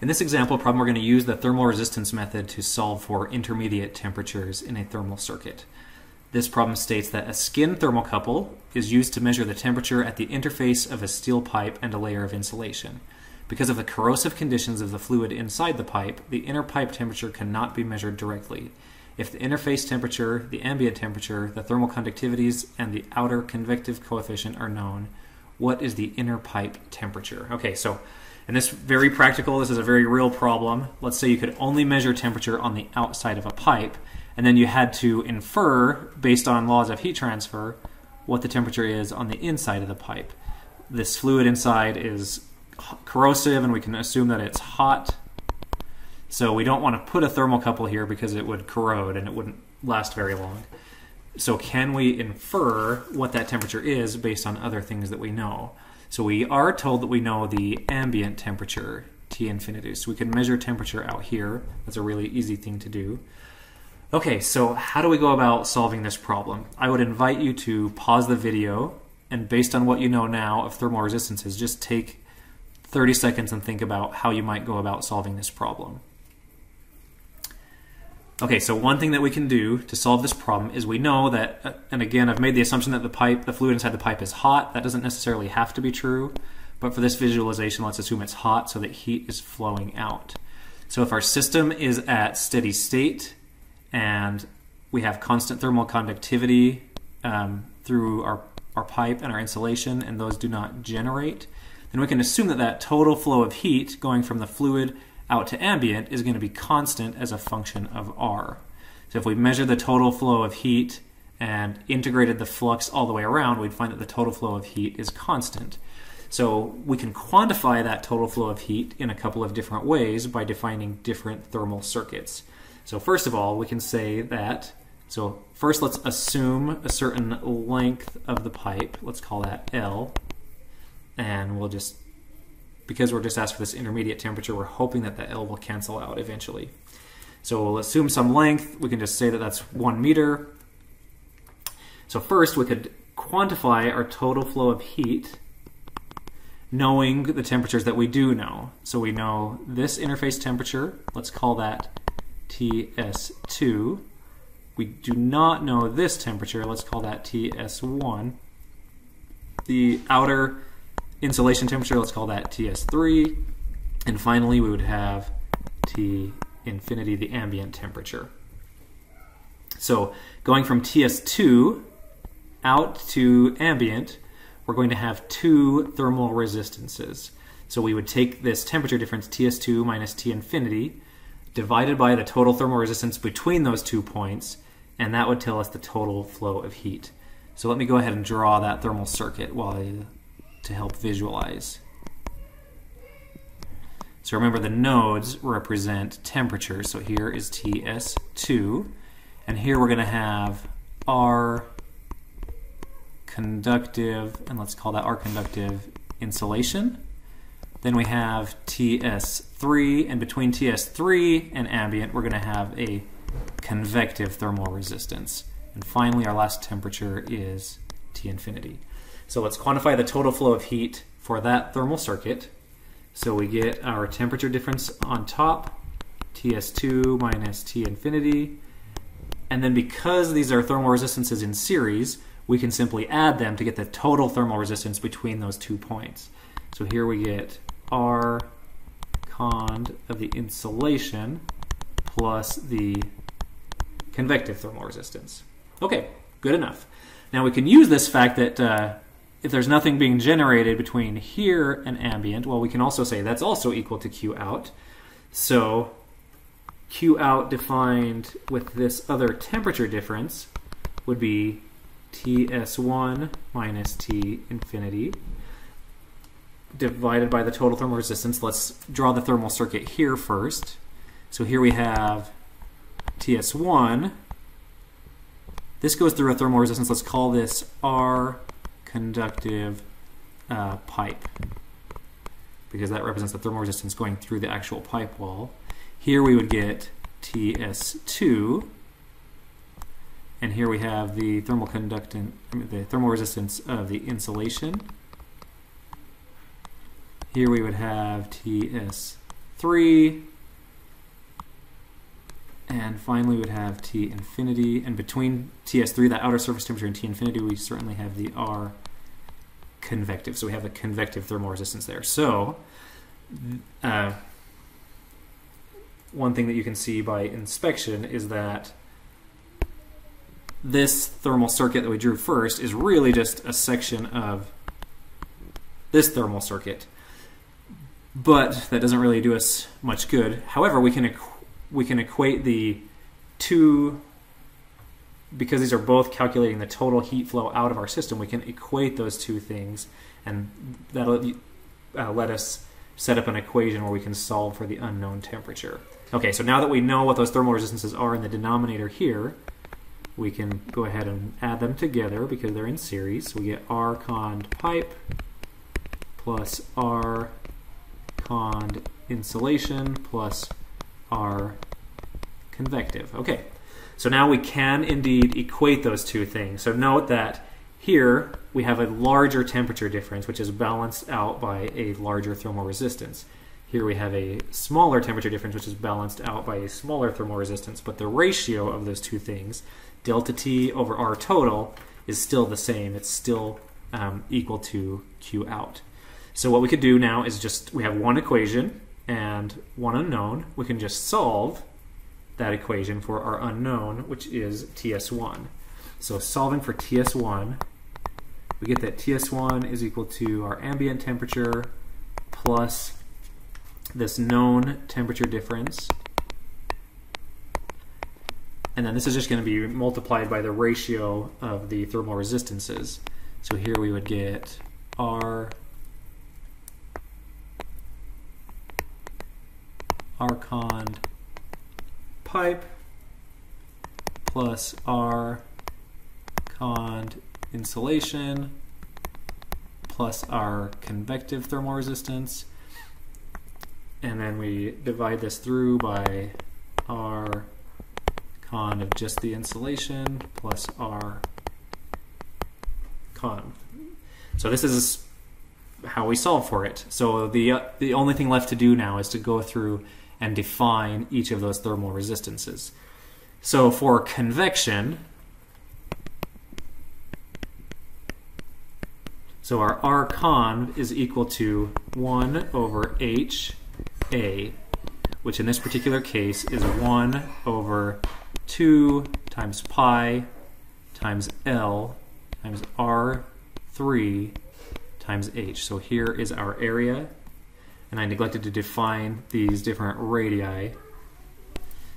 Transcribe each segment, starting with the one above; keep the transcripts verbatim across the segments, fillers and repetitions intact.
In this example problem, we're going to use the thermal resistance method to solve for intermediate temperatures in a thermal circuit. This problem states that a skin thermocouple is used to measure the temperature at the interface of a steel pipe and a layer of insulation. Because of the corrosive conditions of the fluid inside the pipe, the inner pipe temperature cannot be measured directly. If the interface temperature, the ambient temperature, the thermal conductivities, and the outer convective coefficient are known, what is the inner pipe temperature? Okay, so, and this is very practical, this is a very real problem. Let's say you could only measure temperature on the outside of a pipe, and then you had to infer, based on laws of heat transfer, what the temperature is on the inside of the pipe. This fluid inside is corrosive, and we can assume that it's hot. So we don't want to put a thermocouple here because it would corrode and it wouldn't last very long. So can we infer what that temperature is based on other things that we know? So we are told that we know the ambient temperature, T infinity. So we can measure temperature out here. That's a really easy thing to do. Okay, so how do we go about solving this problem? I would invite you to pause the video, and based on what you know now of thermal resistances, just take thirty seconds and think about how you might go about solving this problem. Okay, so one thing that we can do to solve this problem is we know that, and again, I've made the assumption that the pipe, the fluid inside the pipe is hot. That doesn't necessarily have to be true, but for this visualization, let's assume it's hot so that heat is flowing out. So if our system is at steady state and we have constant thermal conductivity um, through our, our pipe and our insulation, and those do not generate, then we can assume that that total flow of heat going from the fluid out to ambient is going to be constant as a function of R. So if we measure the total flow of heat and integrated the flux all the way around, we'd find that the total flow of heat is constant. So we can quantify that total flow of heat in a couple of different ways by defining different thermal circuits. So first of all, we can say that, so first let's assume a certain length of the pipe, let's call that L, and we'll just, because we're just asked for this intermediate temperature, we're hoping that the L will cancel out eventually. So we'll assume some length. We can just say that that's one meter. So first we could quantify our total flow of heat knowing the temperatures that we do know. So we know this interface temperature, let's call that T S two. We do not know this temperature, let's call that T S one. The outer insulation temperature, let's call that T S three. And finally, we would have T infinity, the ambient temperature. So going from T S two out to ambient, we're going to have two thermal resistances. So we would take this temperature difference, T S two minus T infinity, divided by the total thermal resistance between those two points, and that would tell us the total flow of heat. So let me go ahead and draw that thermal circuit while I to help visualize. So remember, the nodes represent temperature. So here is T S two, and here we're going to have R conductive, and let's call that R conductive insulation. Then we have T S three, and between T S three and ambient, we're going to have a convective thermal resistance. And finally, our last temperature is T infinity. So let's quantify the total flow of heat for that thermal circuit. So we get our temperature difference on top, T S two minus T infinity. And then because these are thermal resistances in series, we can simply add them to get the total thermal resistance between those two points. So here we get R cond of the insulation plus the convective thermal resistance. Okay, good enough. Now we can use this fact that uh, if there's nothing being generated between here and ambient, well, we can also say that's also equal to Q out. So Q out defined with this other temperature difference would be T S one minus T infinity divided by the total thermal resistance. Let's draw the thermal circuit here first. So here we have T S one. This goes through a thermal resistance. Let's call this R conductive uh, pipe, because that represents the thermal resistance going through the actual pipe wall. Here we would get T S two, and here we have the thermal conductance, I mean, the thermal resistance of the insulation. Here we would have T S three. And finally, we'd have T infinity. And between T S three, that outer surface temperature, and T infinity, we certainly have the R convective. So we have a convective thermal resistance there. So uh, one thing that you can see by inspection is that this thermal circuit that we drew first is really just a section of this thermal circuit. But that doesn't really do us much good. However, we can equate we can equate the two, because these are both calculating the total heat flow out of our system, we can equate those two things, and that'll uh, let us set up an equation where we can solve for the unknown temperature. Okay, so now that we know what those thermal resistances are in the denominator here, we can go ahead and add them together because they're in series. So we get R cond pipe plus R cond insulation plus R convective. Okay, so now we can indeed equate those two things. So note that here we have a larger temperature difference, which is balanced out by a larger thermal resistance. Here we have a smaller temperature difference, which is balanced out by a smaller thermal resistance, but the ratio of those two things, delta T over R total, is still the same. It's still um, equal to Q out. So what we could do now is just, we have one equation and one unknown. We can just solve that equation for our unknown, which is T S one. So solving for T S one, we get that T S one is equal to our ambient temperature plus this known temperature difference. And then this is just going to be multiplied by the ratio of the thermal resistances. So here we would get R R cond pipe plus R cond insulation plus our convective thermal resistance, and then we divide this through by R con of just the insulation plus R con. So this is how we solve for it. So the uh, the only thing left to do now is to go through and define each of those thermal resistances. So for convection, so our R conv is equal to one over H A, which in this particular case is one over two times pi times L times R three times H. So here is our area, and I neglected to define these different radii.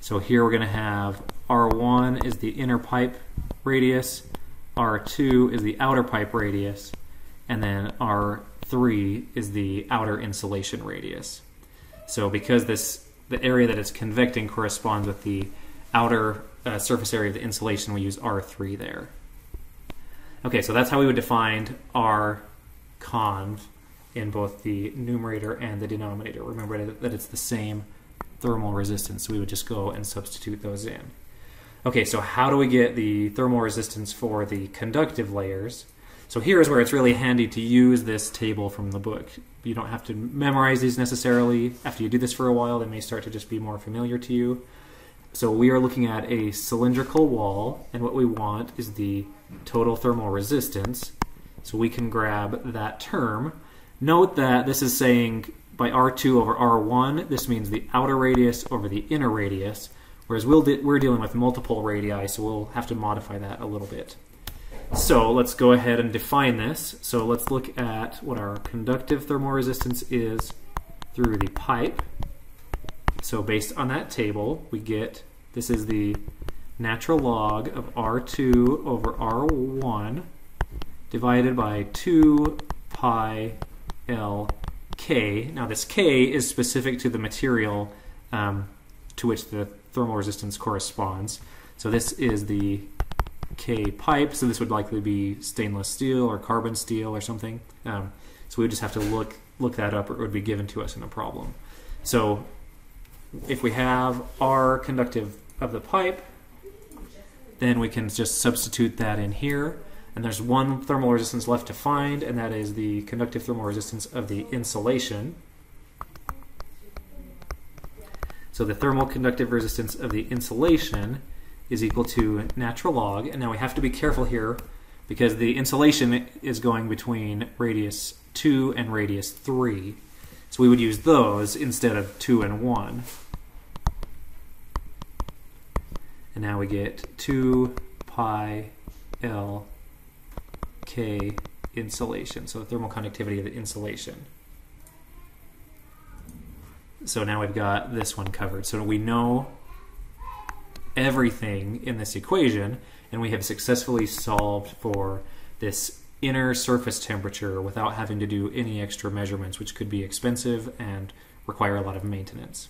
So here we're going to have R one is the inner pipe radius, R two is the outer pipe radius, and then R three is the outer insulation radius. So because this, the area that it's convecting corresponds with the outer uh, surface area of the insulation, we use R three there. Okay, so that's how we would define R conv in both the numerator and the denominator. Remember that it's the same thermal resistance, so we would just go and substitute those in. Okay, so how do we get the thermal resistance for the conductive layers? So here is where it's really handy to use this table from the book. You don't have to memorize these necessarily. After you do this for a while, they may start to just be more familiar to you. So we are looking at a cylindrical wall, and what we want is the total thermal resistance. So we can grab that term. Note that this is saying by R two over R one, this means the outer radius over the inner radius, whereas we'll de we're dealing with multiple radii, so we'll have to modify that a little bit. So let's go ahead and define this. So let's look at what our conductive thermal resistance is through the pipe. So based on that table, we get this is the natural log of R two over R one divided by two pi L K. Now this K is specific to the material um, to which the thermal resistance corresponds. So this is the K pipe, so this would likely be stainless steel or carbon steel or something. Um, so we would just have to look, look that up, or it would be given to us in a problem. So if we have R conductive of the pipe, then we can just substitute that in here. And there's one thermal resistance left to find, and that is the conductive thermal resistance of the insulation. So the thermal conductive resistance of the insulation is equal to natural log. And now we have to be careful here because the insulation is going between radius two and radius three. So we would use those instead of two and one. And now we get two pi L K insulation. So the thermal conductivity of the insulation. So now we've got this one covered. So we know everything in this equation, and we have successfully solved for this inner surface temperature without having to do any extra measurements, which could be expensive and require a lot of maintenance.